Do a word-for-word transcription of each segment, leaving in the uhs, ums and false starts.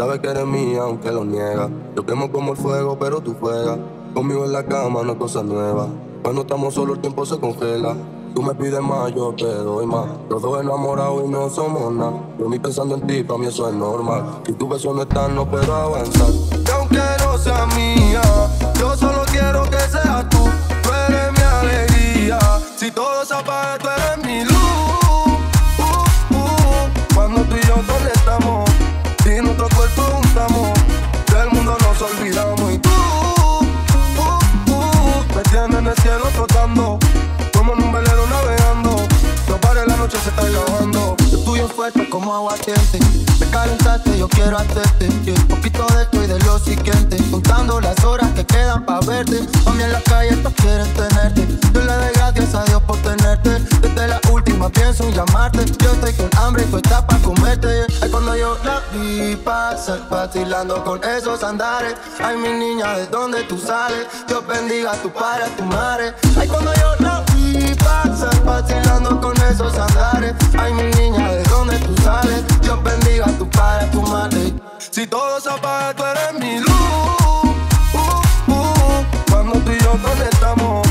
Sabes que eres mía aunque lo niegas. Yo quemo como el fuego pero tú juegas. Conmigo en la cama no es cosa nueva. Cuando estamos solos el tiempo se congela. Tú me pides más, yo te doy más. Los dos enamorados y no somos nada. Yo ni pensando en ti, para mí eso es normal. Si tu beso no está, no puedo avanzar. Y aunque no sea mía, yo solo quiero que seas tú. Tú eres mi alegría. Si todo se apaga, tú eres mi luz. uh, uh, Cuando tú y yo conectamos, sin nuestro cuerpo juntamos, del mundo nos olvidamos. Y tú, uh, uh, me tienes en el cielo flotando, como en un velero navegando. No pares, la noche se está grabando. Lo tuyo es fuerte como aguardiente. Me calentaste, yo quiero hacerte yeah. Un poquito de esto y de lo siguiente. Contando las horas que quedan pa' verte. A mí en la calle todos quieren tenerte. Yo le doy gracias a Dios por tenerte. Desde la última pienso en llamarte. Yo estoy con hambre y tú estás pa' comerte yeah. Ay, cuando yo la vi pasar, vacilando con esos andares. Ay, mi niña, ¿de dónde tú sales? Dios bendiga a tu padre, a tu madre. Ay, cuando yo la vi pasas vacilando con esos andares. Ay, mi niña, ¿de dónde tú sales? Dios bendiga a tu padre, a tu madre. Si todo se apaga, tú eres mi luz. uh, uh, Cuando tú y yo conectamos,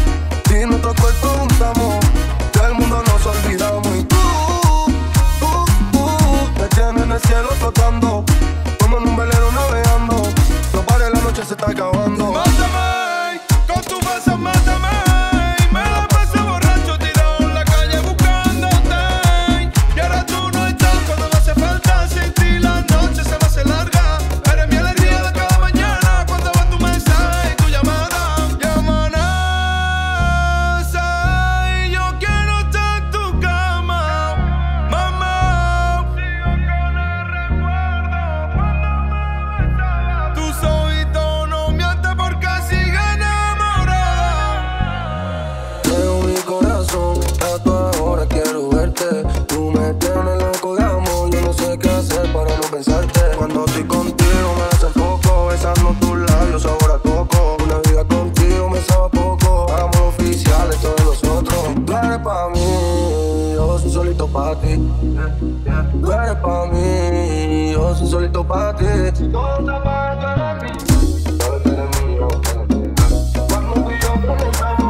si nuestro cuerpo juntamos, del mundo nos olvidamos. Y tú, uh, uh, me tienes en el cielo flotando, como en un velero navegando. No pares, la noche se está acabando. Mátame, con tu beso mátame. Tú eres pa' mí, yo soy solito pa' ti. Todo está para ti, tú eres mío. Cuando tú y yo conectamos,